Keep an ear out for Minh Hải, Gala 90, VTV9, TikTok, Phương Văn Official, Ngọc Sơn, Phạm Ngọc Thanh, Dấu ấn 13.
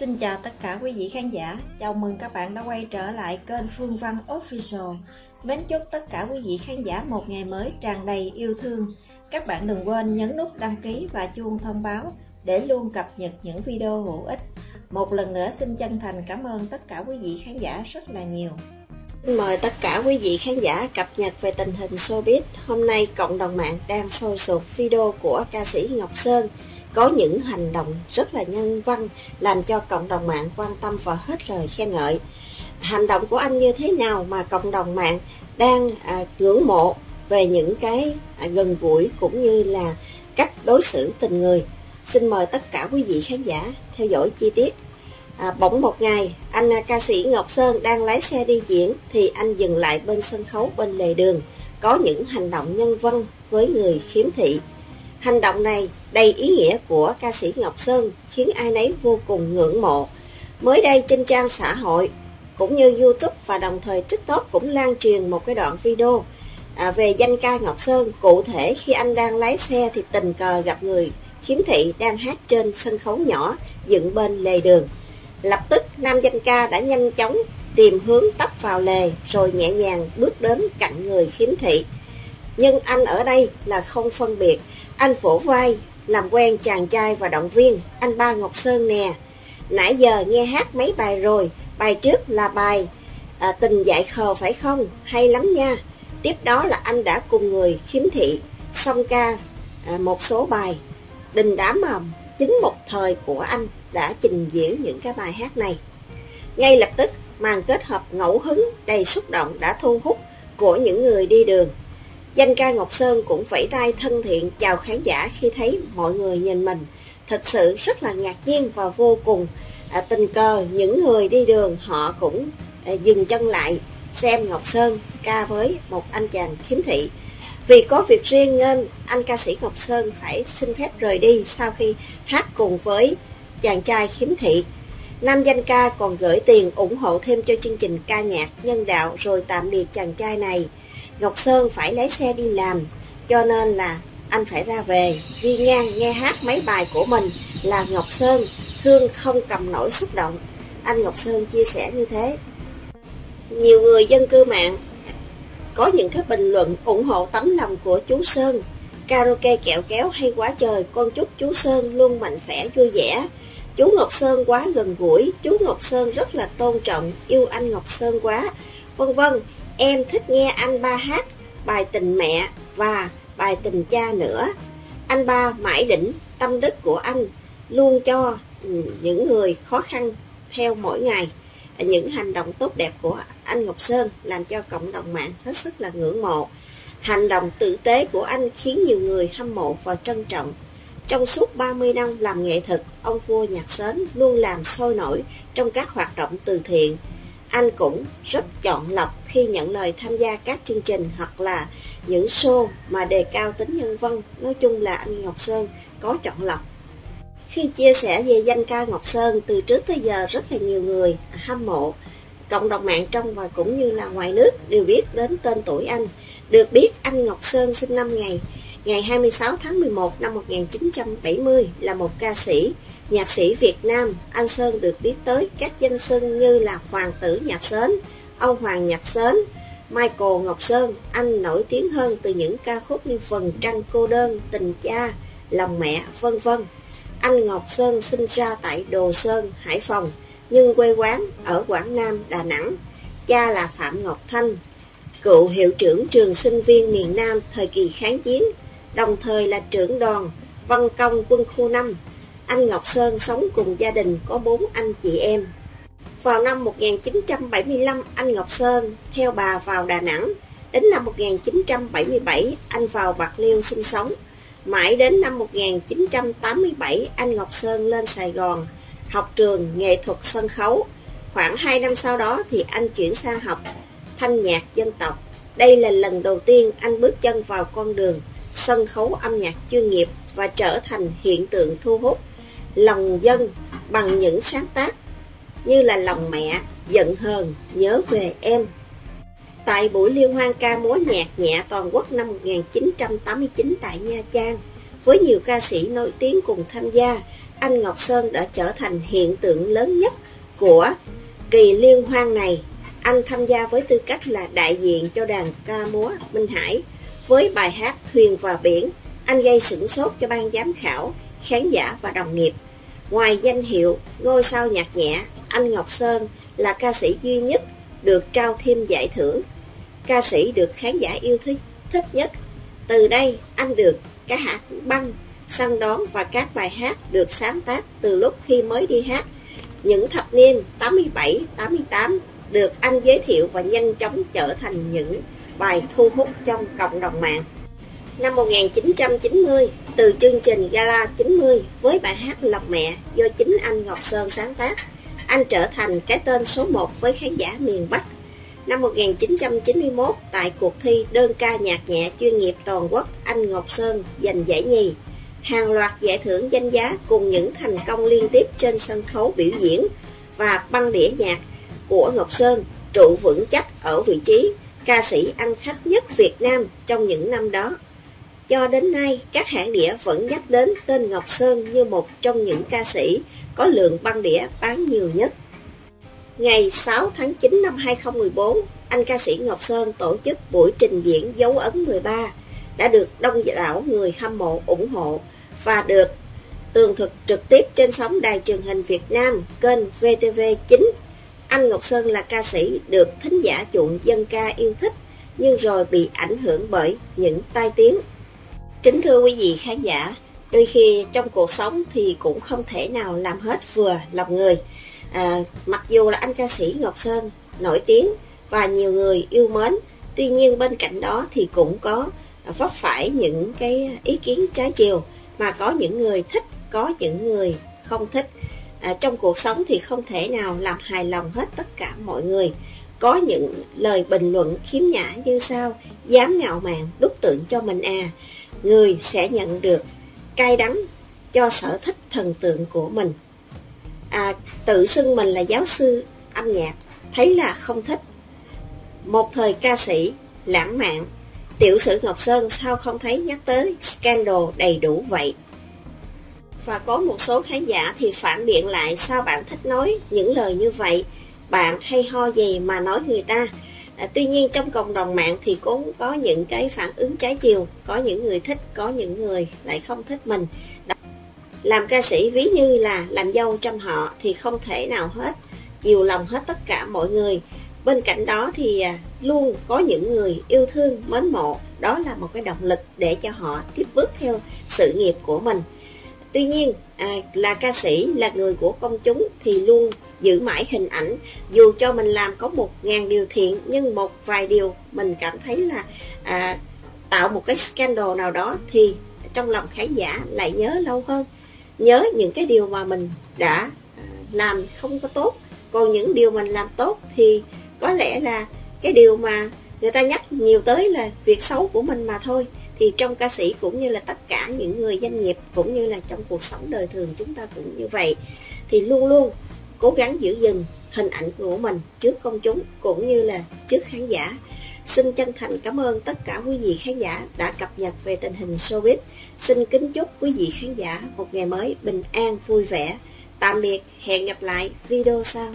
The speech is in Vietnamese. Xin chào tất cả quý vị khán giả, chào mừng các bạn đã quay trở lại kênh Phương Văn Official. Mến chúc tất cả quý vị khán giả một ngày mới tràn đầy yêu thương. Các bạn đừng quên nhấn nút đăng ký và chuông thông báo để luôn cập nhật những video hữu ích. Một lần nữa xin chân thành cảm ơn tất cả quý vị khán giả rất là nhiều. Xin mời tất cả quý vị khán giả cập nhật về tình hình showbiz. Hôm nay cộng đồng mạng đang sôi sục video của ca sĩ Ngọc Sơn có những hành động rất là nhân văn, làm cho cộng đồng mạng quan tâm và hết lời khen ngợi. Hành động của anh như thế nào mà cộng đồng mạng đang ngưỡng mộ về những cái gần gũi cũng như là cách đối xử tình người. Xin mời tất cả quý vị khán giả theo dõi chi tiết. Bỗng một ngày, anh ca sĩ Ngọc Sơn đang lái xe đi diễn thì anh dừng lại bên sân khấu bên lề đường, có những hành động nhân văn với người khiếm thị. Hành động này đầy ý nghĩa của ca sĩ Ngọc Sơn khiến ai nấy vô cùng ngưỡng mộ. Mới đây trên trang xã hội cũng như YouTube và đồng thời TikTok cũng lan truyền một cái đoạn video về danh ca Ngọc Sơn. Cụ thể khi anh đang lái xe thì tình cờ gặp người khiếm thị đang hát trên sân khấu nhỏ dựng bên lề đường. Lập tức nam danh ca đã nhanh chóng tìm hướng tấp vào lề rồi nhẹ nhàng bước đến cạnh người khiếm thị. Nhưng anh ở đây là không phân biệt. Anh vỗ vai, làm quen chàng trai và động viên: "Anh ba Ngọc Sơn nè, nãy giờ nghe hát mấy bài rồi, bài trước là bài Tình Dại Khờ phải không? Hay lắm nha." Tiếp đó là anh đã cùng người khiếm thị song ca một số bài đình đám mà chính một thời của anh đã trình diễn những cái bài hát này. Ngay lập tức màn kết hợp ngẫu hứng đầy xúc động đã thu hút của những người đi đường. Danh ca Ngọc Sơn cũng vẫy tay thân thiện chào khán giả khi thấy mọi người nhìn mình. Thật sự rất là ngạc nhiên và vô cùng tình cờ những người đi đường họ cũng dừng chân lại xem Ngọc Sơn ca với một anh chàng khiếm thị. Vì có việc riêng nên anh ca sĩ Ngọc Sơn phải xin phép rời đi sau khi hát cùng với chàng trai khiếm thị. Nam danh ca còn gửi tiền ủng hộ thêm cho chương trình ca nhạc nhân đạo rồi tạm biệt chàng trai này. Ngọc Sơn phải lái xe đi làm cho nên là anh phải ra về. Đi ngang nghe hát mấy bài của mình là Ngọc Sơn thương không cầm nổi xúc động. Anh Ngọc Sơn chia sẻ như thế. Nhiều người dân cư mạng có những cái bình luận ủng hộ tấm lòng của chú Sơn. Karaoke kẹo kéo hay quá trời, con chúc chú Sơn luôn mạnh khỏe vui vẻ. Chú Ngọc Sơn quá gần gũi, chú Ngọc Sơn rất là tôn trọng, yêu anh Ngọc Sơn quá, vân vân. Em thích nghe anh ba hát bài Tình Mẹ và bài Tình Cha nữa. Anh ba mãi đỉnh, tâm đức của anh luôn cho những người khó khăn theo mỗi ngày. Những hành động tốt đẹp của anh Ngọc Sơn làm cho cộng đồng mạng hết sức là ngưỡng mộ. Hành động tử tế của anh khiến nhiều người hâm mộ và trân trọng. Trong suốt 30 năm làm nghệ thuật, ông vua nhạc xến luôn làm sôi nổi trong các hoạt động từ thiện. Anh cũng rất chọn lọc khi nhận lời tham gia các chương trình hoặc là những show mà đề cao tính nhân văn. Nói chung là anh Ngọc Sơn có chọn lọc. Khi chia sẻ về danh ca Ngọc Sơn, từ trước tới giờ rất là nhiều người hâm mộ. Cộng đồng mạng trong và cũng như là ngoài nước đều biết đến tên tuổi anh. Được biết anh Ngọc Sơn sinh năm ngày 26 tháng 11 năm 1970, là một ca sĩ, nhạc sĩ Việt Nam. Anh Sơn được biết tới các danh xưng như là Hoàng tử nhạc xến, Ông Hoàng nhạc xến, Michael Ngọc Sơn. Anh nổi tiếng hơn từ những ca khúc như Vầng Trăng Cô Đơn, Tình Cha, Lòng Mẹ, vân vân. Anh Ngọc Sơn sinh ra tại Đồ Sơn, Hải Phòng, nhưng quê quán ở Quảng Nam, Đà Nẵng. Cha là Phạm Ngọc Thanh, cựu hiệu trưởng trường sinh viên miền Nam thời kỳ kháng chiến, đồng thời là trưởng đoàn văn công quân khu 5. Anh Ngọc Sơn sống cùng gia đình có 4 anh chị em. Vào năm 1975, anh Ngọc Sơn theo bà vào Đà Nẵng. Đến năm 1977, anh vào Bạc Liêu sinh sống. Mãi đến năm 1987, anh Ngọc Sơn lên Sài Gòn học trường nghệ thuật sân khấu. Khoảng 2 năm sau đó thì anh chuyển sang học thanh nhạc dân tộc. Đây là lần đầu tiên anh bước chân vào con đường sân khấu âm nhạc chuyên nghiệp và trở thành hiện tượng thu hút lòng dân bằng những sáng tác như là Lòng Mẹ, Giận Hờn, Nhớ Về Em. Tại buổi liên hoan ca múa nhạc nhẹ toàn quốc năm 1989 tại Nha Trang, với nhiều ca sĩ nổi tiếng cùng tham gia, anh Ngọc Sơn đã trở thành hiện tượng lớn nhất của kỳ liên hoan này. Anh tham gia với tư cách là đại diện cho đoàn ca múa Minh Hải với bài hát Thuyền và Biển. Anh gây sửng sốt cho ban giám khảo, khán giả và đồng nghiệp. Ngoài danh hiệu ngôi sao nhạc nhẹ, anh Ngọc Sơn là ca sĩ duy nhất được trao thêm giải thưởng ca sĩ được khán giả yêu thích nhất. Từ đây anh được ca hát băng săn đón và các bài hát được sáng tác từ lúc khi mới đi hát. Những thập niên 87, 88 được anh giới thiệu và nhanh chóng trở thành những bài thu hút trong cộng đồng mạng. Năm 1990, từ chương trình Gala 90 với bài hát Lòng Mẹ do chính anh Ngọc Sơn sáng tác, anh trở thành cái tên số 1 với khán giả miền Bắc. Năm 1991, tại cuộc thi đơn ca nhạc nhẹ chuyên nghiệp toàn quốc, anh Ngọc Sơn giành giải nhì. Hàng loạt giải thưởng danh giá cùng những thành công liên tiếp trên sân khấu biểu diễn và băng đĩa nhạc của Ngọc Sơn trụ vững chắc ở vị trí ca sĩ ăn khách nhất Việt Nam trong những năm đó. Cho đến nay, các hãng đĩa vẫn nhắc đến tên Ngọc Sơn như một trong những ca sĩ có lượng băng đĩa bán nhiều nhất. Ngày 6 tháng 9 năm 2014, anh ca sĩ Ngọc Sơn tổ chức buổi trình diễn Dấu ấn 13 đã được đông đảo người hâm mộ ủng hộ và được tường thuật trực tiếp trên sóng đài truyền hình Việt Nam kênh VTV9. Anh Ngọc Sơn là ca sĩ được thính giả chuộng dân ca yêu thích nhưng rồi bị ảnh hưởng bởi những tai tiếng. Kính thưa quý vị khán giả, đôi khi trong cuộc sống thì cũng không thể nào làm hết vừa lòng người. Mặc dù là anh ca sĩ Ngọc Sơn nổi tiếng và nhiều người yêu mến, tuy nhiên bên cạnh đó thì cũng có vấp phải những cái ý kiến trái chiều, mà có những người thích, có những người không thích. Trong cuộc sống thì không thể nào làm hài lòng hết tất cả mọi người. Có những lời bình luận khiếm nhã như sau: dám ngạo mạn đúc tượng cho mình à? Người sẽ nhận được cay đắng cho sở thích thần tượng của mình. Tự xưng mình là giáo sư âm nhạc, thấy là không thích. Một thời ca sĩ lãng mạn, tiểu sử Ngọc Sơn sao không thấy nhắc tới scandal đầy đủ vậy? Và có một số khán giả thì phản biện lại: sao bạn thích nói những lời như vậy, bạn hay ho gì mà nói người ta. Tuy nhiên trong cộng đồng mạng thì cũng có những cái phản ứng trái chiều, có những người thích, có những người lại không thích mình. Làm ca sĩ ví như là làm dâu trong họ thì không thể nào hết chiều lòng hết tất cả mọi người. Bên cạnh đó thì luôn có những người yêu thương, mến mộ, đó là một cái động lực để cho họ tiếp bước theo sự nghiệp của mình. Tuy nhiên là ca sĩ, là người của công chúng thì luôn giữ mãi hình ảnh. Dù cho mình làm có 1000 điều thiện nhưng một vài điều mình cảm thấy là tạo một cái scandal nào đó thì trong lòng khán giả lại nhớ lâu hơn, nhớ những cái điều mà mình đã làm không có tốt. Còn những điều mình làm tốt thì có lẽ là cái điều mà người ta nhắc nhiều tới là việc xấu của mình mà thôi. Thì trong ca sĩ cũng như là tất cả những người doanh nghiệp, cũng như là trong cuộc sống đời thường chúng ta cũng như vậy, thì luôn luôn cố gắng giữ gìn hình ảnh của mình trước công chúng cũng như là trước khán giả. Xin chân thành cảm ơn tất cả quý vị khán giả đã cập nhật về tình hình showbiz. Xin kính chúc quý vị khán giả một ngày mới bình an, vui vẻ. Tạm biệt, hẹn gặp lại video sau.